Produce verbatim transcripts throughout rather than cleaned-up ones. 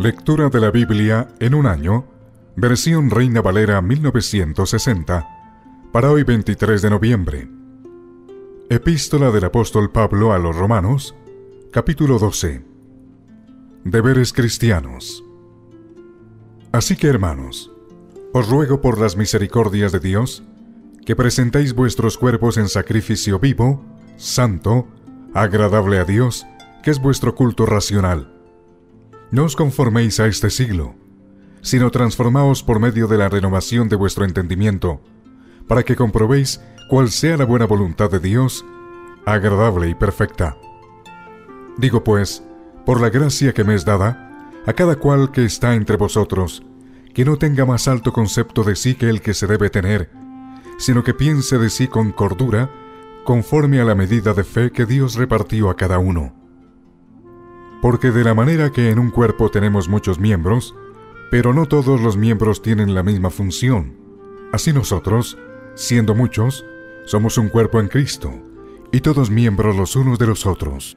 Lectura de la Biblia en un año, versión Reina Valera mil novecientos sesenta, para hoy veintitrés de noviembre. Epístola del apóstol Pablo a los Romanos, capítulo doce. Deberes cristianos. Así que, hermanos, os ruego por las misericordias de Dios, que presentéis vuestros cuerpos en sacrificio vivo, santo, agradable a Dios, que es vuestro culto racional. No os conforméis a este siglo, sino transformaos por medio de la renovación de vuestro entendimiento, para que comprobéis cuál sea la buena voluntad de Dios, agradable y perfecta. Digo pues, por la gracia que me es dada, a cada cual que está entre vosotros, que no tenga más alto concepto de sí que el que se debe tener, sino que piense de sí con cordura, conforme a la medida de fe que Dios repartió a cada uno. Porque de la manera que en un cuerpo tenemos muchos miembros, pero no todos los miembros tienen la misma función, así nosotros, siendo muchos, somos un cuerpo en Cristo, y todos miembros los unos de los otros.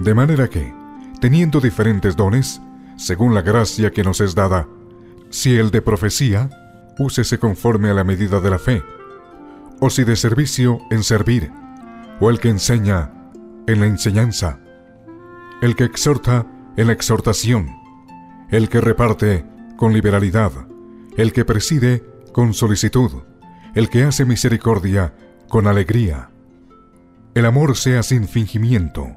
De manera que, teniendo diferentes dones, según la gracia que nos es dada, si el de profecía, úsese conforme a la medida de la fe, o si de servicio, en servir, o el que enseña, en la enseñanza, el que exhorta, en la exhortación, el que reparte, con liberalidad, el que preside, con solicitud, el que hace misericordia, con alegría. El amor sea sin fingimiento,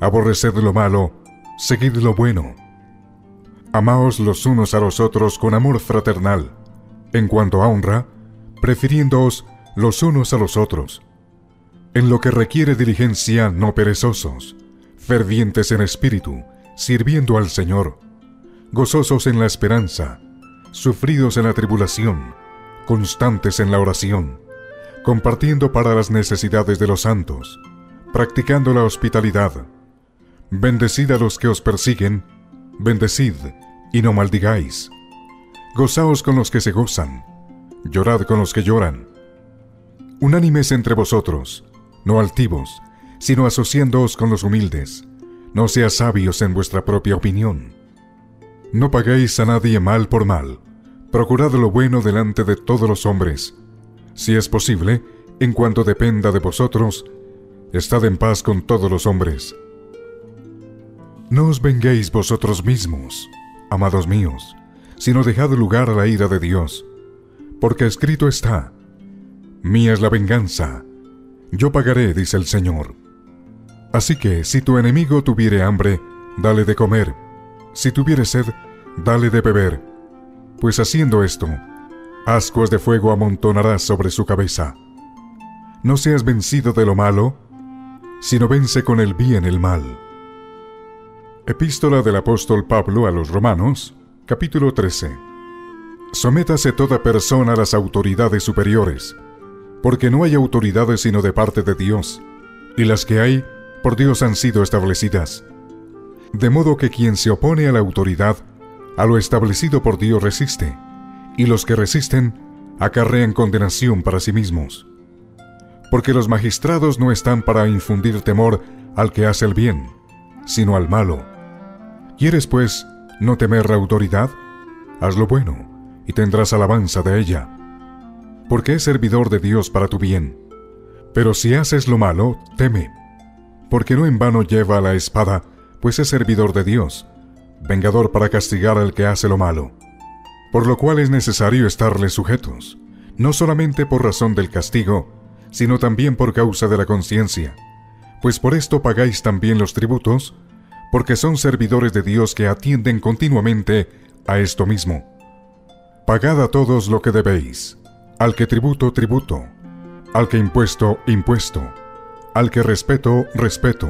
aborreced lo malo, seguid lo bueno. Amaos los unos a los otros con amor fraternal, en cuanto a honra, prefiriéndoos los unos a los otros. En lo que requiere diligencia, no perezosos, fervientes en espíritu, sirviendo al Señor, gozosos en la esperanza, sufridos en la tribulación, constantes en la oración, compartiendo para las necesidades de los santos, practicando la hospitalidad. Bendecid a los que os persiguen, bendecid y no maldigáis. Gozaos con los que se gozan, llorad con los que lloran. Unánimes entre vosotros, no altivos, sino asociándoos con los humildes. No seáis sabios en vuestra propia opinión. No paguéis a nadie mal por mal. Procurad lo bueno delante de todos los hombres. Si es posible, en cuanto dependa de vosotros, estad en paz con todos los hombres. No os venguéis vosotros mismos, amados míos, sino dejad lugar a la ira de Dios. Porque escrito está: mía es la venganza, yo pagaré, dice el Señor. Así que, si tu enemigo tuviere hambre, dale de comer; si tuviere sed, dale de beber. Pues haciendo esto, ascuas de fuego amontonarás sobre su cabeza. No seas vencido de lo malo, sino vence con el bien el mal. Epístola del apóstol Pablo a los Romanos, capítulo trece. Sométase toda persona a las autoridades superiores, porque no hay autoridades sino de parte de Dios, y las que hay, por Dios han sido establecidas. De modo que quien se opone a la autoridad, a lo establecido por Dios resiste, y los que resisten, acarrean condenación para sí mismos. Porque los magistrados no están para infundir temor al que hace el bien, sino al malo. ¿Quieres, pues, no temer la autoridad? Haz lo bueno, y tendrás alabanza de ella, porque es servidor de Dios para tu bien. Pero si haces lo malo, teme, porque no en vano lleva la espada, pues es servidor de Dios, vengador para castigar al que hace lo malo. Por lo cual es necesario estarle sujetos, no solamente por razón del castigo, sino también por causa de la conciencia. Pues por esto pagáis también los tributos, porque son servidores de Dios que atienden continuamente a esto mismo. Pagad a todos lo que debéis: al que tributo, tributo; al que impuesto, impuesto; al que respeto, respeto;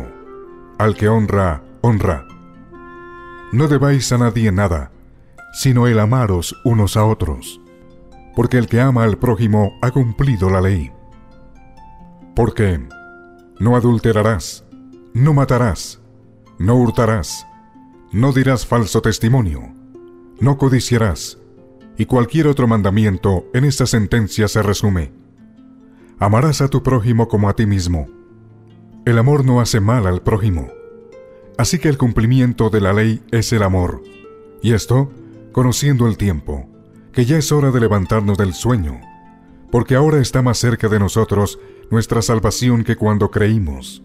al que honra, honra. No debáis a nadie nada, sino el amaros unos a otros, porque el que ama al prójimo ha cumplido la ley. Porque no adulterarás, no matarás, no hurtarás, no dirás falso testimonio, no codiciarás, y cualquier otro mandamiento en esta sentencia se resume: amarás a tu prójimo como a ti mismo. El amor no hace mal al prójimo. Así que el cumplimiento de la ley es el amor, Y esto, conociendo el tiempo, que ya es hora de levantarnos del sueño, porque ahora está más cerca de nosotros nuestra salvación que cuando creímos.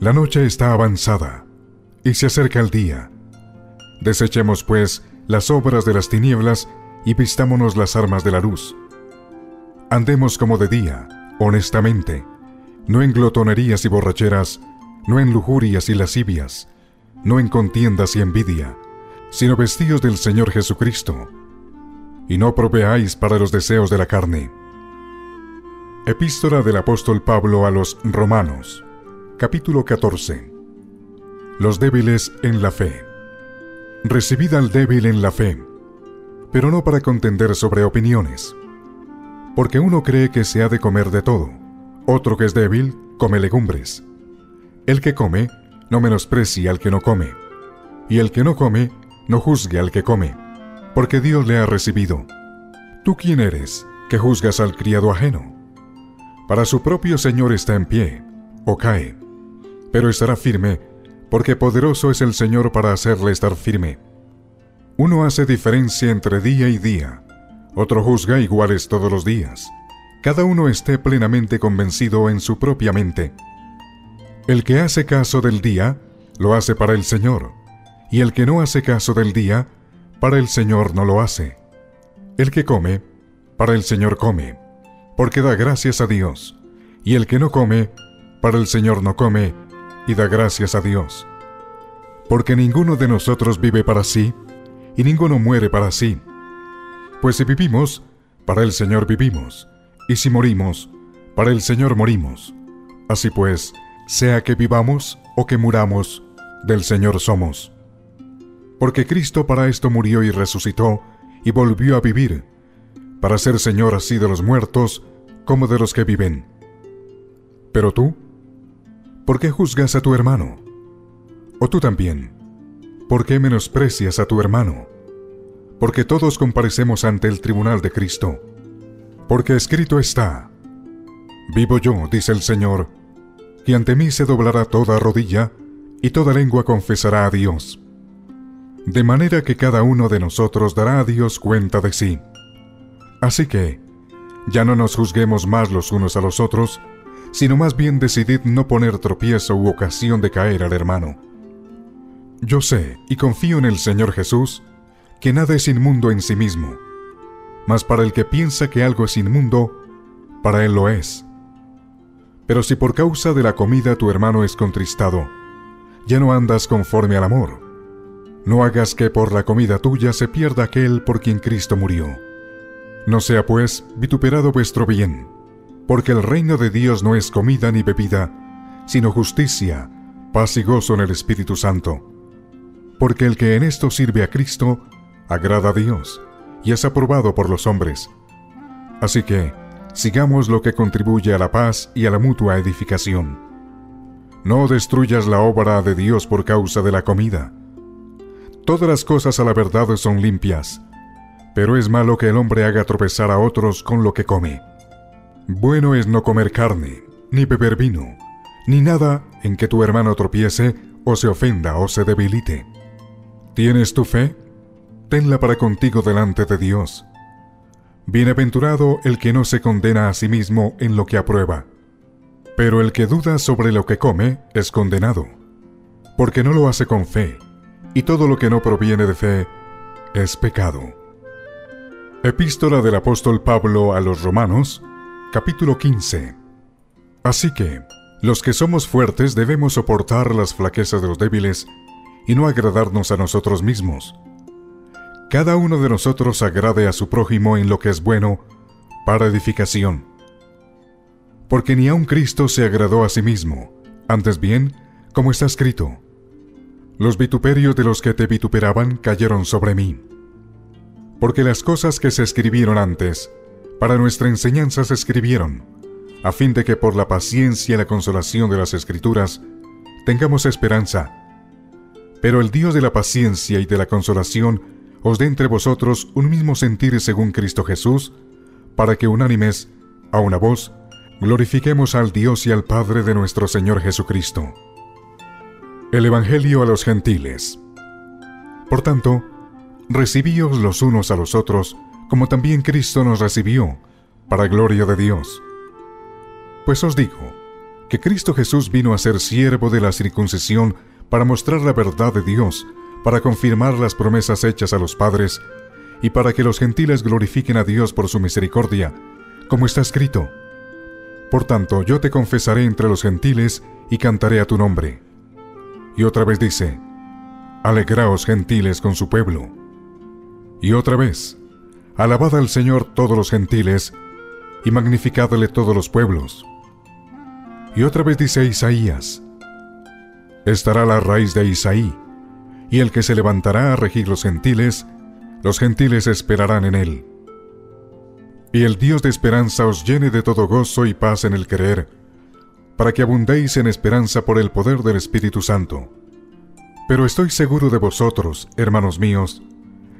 La noche está avanzada, y se acerca el día. Desechemos, pues, las obras de las tinieblas y vistámonos las armas de la luz. Andemos como de día, honestamente, no en glotonerías y borracheras, no en lujurias y lascivias, no en contiendas y envidia, sino vestidos del Señor Jesucristo, y no proveáis para los deseos de la carne. Epístola del apóstol Pablo a los Romanos, capítulo catorce. Los débiles en la fe. Recibid al débil en la fe, pero no para contender sobre opiniones, porque uno cree que se ha de comer de todo, otro que es débil come legumbres. El que come no menosprecie al que no come, y el que no come no juzgue al que come, porque Dios le ha recibido. ¿Tú quién eres, que juzgas al criado ajeno? Para su propio Señor está en pie, o cae, pero estará firme, porque poderoso es el Señor para hacerle estar firme. Uno hace diferencia entre día y día, otro juzga iguales todos los días. Cada uno esté plenamente convencido en su propia mente. El que hace caso del día, lo hace para el Señor, y el que no hace caso del día, para el Señor no lo hace. El que come, para el Señor come, porque da gracias a Dios. Y el que no come, para el Señor no come, y da gracias a Dios. Porque ninguno de nosotros vive para sí, y ninguno muere para sí. Pues si vivimos, para el Señor vivimos, y si morimos, para el Señor morimos. Así pues, sea que vivamos o que muramos, del Señor somos. Porque Cristo para esto murió y resucitó, y volvió a vivir, para ser Señor así de los muertos, como de los que viven. Pero tú, ¿por qué juzgas a tu hermano? O tú también, ¿por qué menosprecias a tu hermano? Porque todos comparecemos ante el tribunal de Cristo. Porque escrito está: vivo yo, dice el Señor, y ante mí se doblará toda rodilla, y toda lengua confesará a Dios. De manera que cada uno de nosotros dará a Dios cuenta de sí. Así que, ya no nos juzguemos más los unos a los otros, sino más bien decidid no poner tropiezo u ocasión de caer al hermano. Yo sé y confío en el Señor Jesús, que nada es inmundo en sí mismo, mas para el que piensa que algo es inmundo, para él lo es. Pero si por causa de la comida tu hermano es contristado, ya no andas conforme al amor. No hagas que por la comida tuya se pierda aquel por quien Cristo murió. No sea pues vituperado vuestro bien, porque el reino de Dios no es comida ni bebida, sino justicia, paz y gozo en el Espíritu Santo. Porque el que en esto sirve a Cristo, agrada a Dios, y es aprobado por los hombres. Así que, sigamos lo que contribuye a la paz y a la mutua edificación. No destruyas la obra de Dios por causa de la comida. Todas las cosas a la verdad son limpias, pero es malo que el hombre haga tropezar a otros con lo que come. Bueno es no comer carne, ni beber vino, ni nada en que tu hermano tropiece, o se ofenda, o se debilite. ¿Tienes tu fe? Tenla para contigo delante de Dios. Bienaventurado el que no se condena a sí mismo en lo que aprueba. Pero el que duda sobre lo que come es condenado, porque no lo hace con fe. Y todo lo que no proviene de fe es pecado. Epístola del apóstol Pablo a los Romanos, capítulo quince. Así que, los que somos fuertes debemos soportar las flaquezas de los débiles y no agradarnos a nosotros mismos. Cada uno de nosotros agrade a su prójimo en lo que es bueno, para edificación. Porque ni aun Cristo se agradó a sí mismo, antes bien, como está escrito: los vituperios de los que te vituperaban cayeron sobre mí. Porque las cosas que se escribieron antes, para nuestra enseñanza se escribieron, a fin de que por la paciencia y la consolación de las Escrituras tengamos esperanza. Pero el Dios de la paciencia y de la consolación os dé entre vosotros un mismo sentir según Cristo Jesús, para que unánimes, a una voz, glorifiquemos al Dios y al Padre de nuestro Señor Jesucristo. El Evangelio a los Gentiles. Por tanto, recibíos los unos a los otros, como también Cristo nos recibió, para gloria de Dios. Pues os digo, que Cristo Jesús vino a ser siervo de la circuncisión para mostrar la verdad de Dios, para confirmar las promesas hechas a los padres, y para que los gentiles glorifiquen a Dios por su misericordia, como está escrito: por tanto, yo te confesaré entre los gentiles, y cantaré a tu nombre. Y otra vez dice: alegraos, gentiles, con su pueblo. Y otra vez: alabad al Señor todos los gentiles, y magnificadle todos los pueblos. Y otra vez dice Isaías: estará la raíz de Isaí, y el que se levantará a regir los gentiles, los gentiles esperarán en él. Y el Dios de esperanza os llene de todo gozo y paz en el creer, para que abundéis en esperanza por el poder del Espíritu Santo. Pero estoy seguro de vosotros, hermanos míos,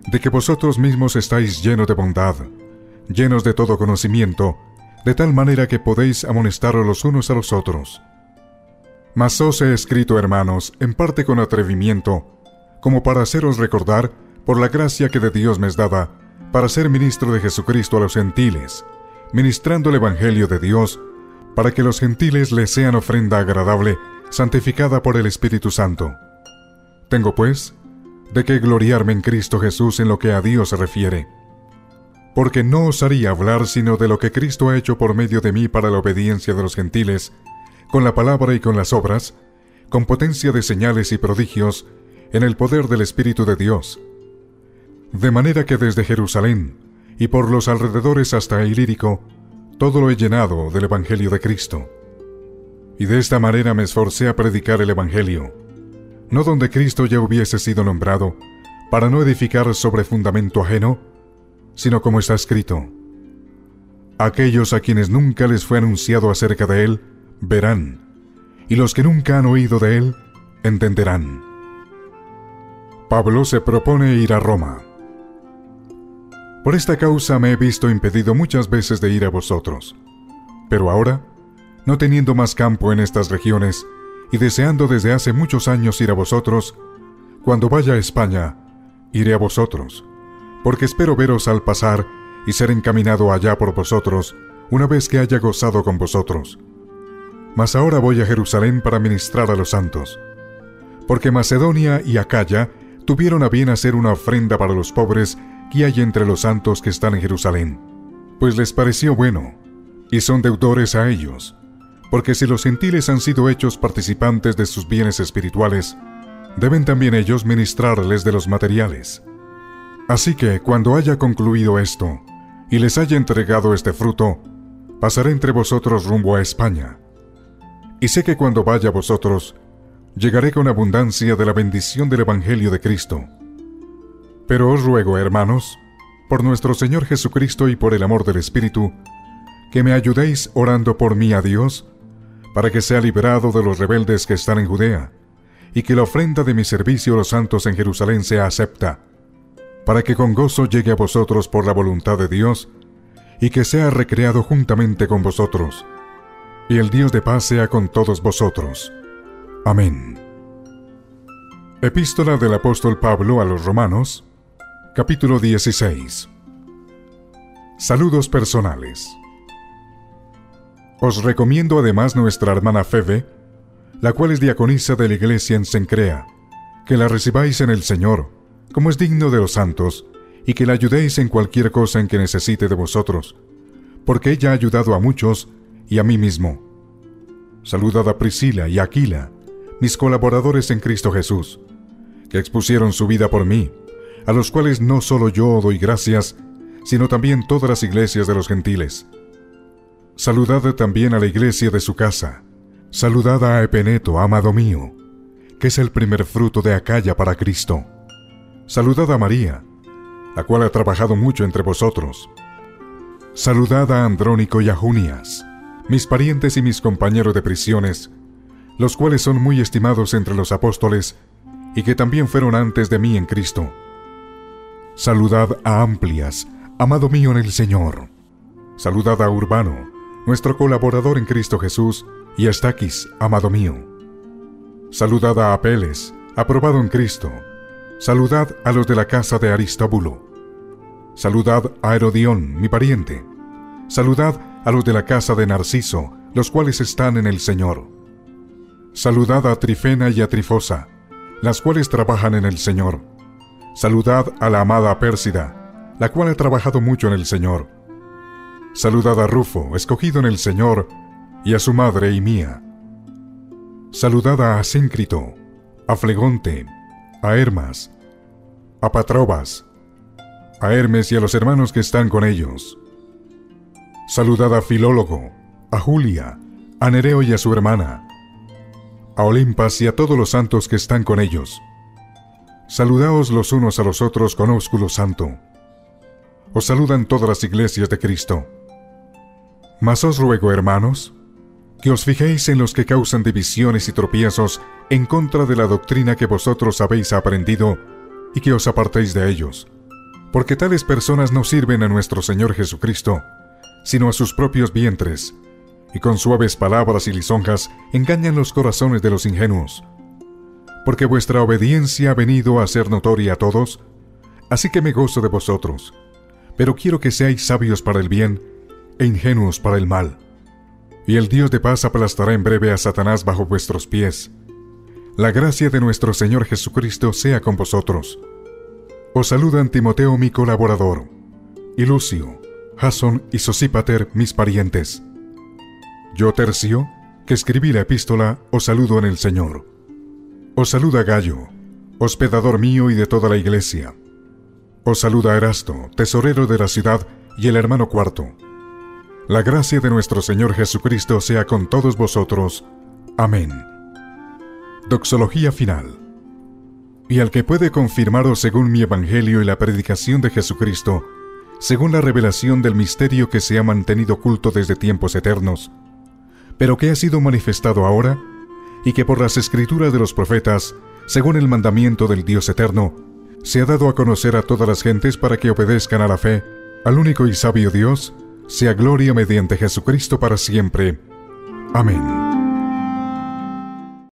de que vosotros mismos estáis llenos de bondad, llenos de todo conocimiento, de tal manera que podéis amonestaros los unos a los otros. Mas os he escrito, hermanos, en parte con atrevimiento, como para haceros recordar, por la gracia que de Dios me es dada, para ser ministro de Jesucristo a los gentiles, ministrando el Evangelio de Dios, para que los gentiles les sean ofrenda agradable, santificada por el Espíritu Santo. Tengo, pues, de qué gloriarme en Cristo Jesús en lo que a Dios se refiere. Porque no osaría hablar sino de lo que Cristo ha hecho por medio de mí para la obediencia de los gentiles, con la palabra y con las obras, con potencia de señales y prodigios, en el poder del Espíritu de Dios. De manera que desde Jerusalén, y por los alrededores hasta Ilírico, todo lo he llenado del Evangelio de Cristo. Y de esta manera me esforcé a predicar el Evangelio, no donde Cristo ya hubiese sido nombrado, para no edificar sobre fundamento ajeno, sino como está escrito: aquellos a quienes nunca les fue anunciado acerca de él, verán, y los que nunca han oído de él, entenderán. Pablo se propone ir a Roma. Por esta causa me he visto impedido muchas veces de ir a vosotros. Pero ahora, no teniendo más campo en estas regiones, y deseando desde hace muchos años ir a vosotros, cuando vaya a España, iré a vosotros, porque espero veros al pasar y ser encaminado allá por vosotros, una vez que haya gozado con vosotros. Mas ahora voy a Jerusalén para ministrar a los santos, porque Macedonia y Acaya tuvieron a bien hacer una ofrenda para los pobres que hay entre los santos que están en Jerusalén, pues les pareció bueno, y son deudores a ellos, porque si los gentiles han sido hechos participantes de sus bienes espirituales, deben también ellos ministrarles de los materiales. Así que, cuando haya concluido esto, y les haya entregado este fruto, pasaré entre vosotros rumbo a España. Y sé que cuando vaya a vosotros, llegaré con abundancia de la bendición del Evangelio de Cristo. Pero os ruego, hermanos, por nuestro Señor Jesucristo y por el amor del Espíritu, que me ayudéis orando por mí a Dios, para que sea liberado de los rebeldes que están en Judea, y que la ofrenda de mi servicio a los santos en Jerusalén sea acepta, para que con gozo llegue a vosotros por la voluntad de Dios, y que sea recreado juntamente con vosotros. Y el Dios de paz sea con todos vosotros. Amén. Epístola del apóstol Pablo a los Romanos, capítulo dieciséis. Saludos personales. Os recomiendo además nuestra hermana Febe, la cual es diaconisa de la iglesia en Cencrea, que la recibáis en el Señor, como es digno de los santos, y que la ayudéis en cualquier cosa en que necesite de vosotros, porque ella ha ayudado a muchos y a mí mismo. Saludad a Priscila y a Aquila, mis colaboradores en Cristo Jesús, que expusieron su vida por mí, a los cuales no solo yo doy gracias, sino también todas las iglesias de los gentiles. Saludad también a la iglesia de su casa. Saludad a Epeneto, amado mío, que es el primer fruto de Acaya para Cristo. Saludad a María, la cual ha trabajado mucho entre vosotros. Saludad a Andrónico y a Junias, mis parientes y mis compañeros de prisiones, los cuales son muy estimados entre los apóstoles, y que también fueron antes de mí en Cristo. Saludad a Amplias, amado mío en el Señor. Saludad a Urbano, nuestro colaborador en Cristo Jesús, y a Estaquis, amado mío. Saludad a Apeles, aprobado en Cristo. Saludad a los de la casa de Aristóbulo. Saludad a Herodión, mi pariente. Saludad a los de la casa de Narciso, los cuales están en el Señor. Saludad a Trifena y a Trifosa, las cuales trabajan en el Señor. Saludad a la amada Pérsida, la cual ha trabajado mucho en el Señor. Saludad a Rufo, escogido en el Señor, y a su madre y mía. Saludad a Asíncrito, a Flegonte, a Hermas, a Patrobas, a Hermes y a los hermanos que están con ellos. Saludad a Filólogo, a Julia, a Nereo y a su hermana, a Olimpas y a todos los santos que están con ellos. Saludaos los unos a los otros con ósculo santo. Os saludan todas las iglesias de Cristo. Mas os ruego, hermanos, que os fijéis en los que causan divisiones y tropiezos en contra de la doctrina que vosotros habéis aprendido, y que os apartéis de ellos, porque tales personas no sirven a nuestro Señor Jesucristo, sino a sus propios vientres, y con suaves palabras y lisonjas engañan los corazones de los ingenuos. Porque vuestra obediencia ha venido a ser notoria a todos, así que me gozo de vosotros, pero quiero que seáis sabios para el bien e ingenuos para el mal. Y el Dios de paz aplastará en breve a Satanás bajo vuestros pies. La gracia de nuestro Señor Jesucristo sea con vosotros. Os saludan Timoteo, mi colaborador, y Lucio, Jasón y Sosípater, mis parientes. Yo, Tercio, que escribí la epístola, os saludo en el Señor. Os saluda Gallo, hospedador mío y de toda la iglesia. Os saluda Erasto, tesorero de la ciudad, y el hermano Cuarto. La gracia de nuestro Señor Jesucristo sea con todos vosotros. Amén. Doxología final. Y al que puede confirmaros según mi evangelio y la predicación de Jesucristo, según la revelación del misterio que se ha mantenido oculto desde tiempos eternos, pero que ha sido manifestado ahora, y que por las escrituras de los profetas, según el mandamiento del Dios eterno, se ha dado a conocer a todas las gentes para que obedezcan a la fe, al único y sabio Dios, sea gloria mediante Jesucristo para siempre. Amén.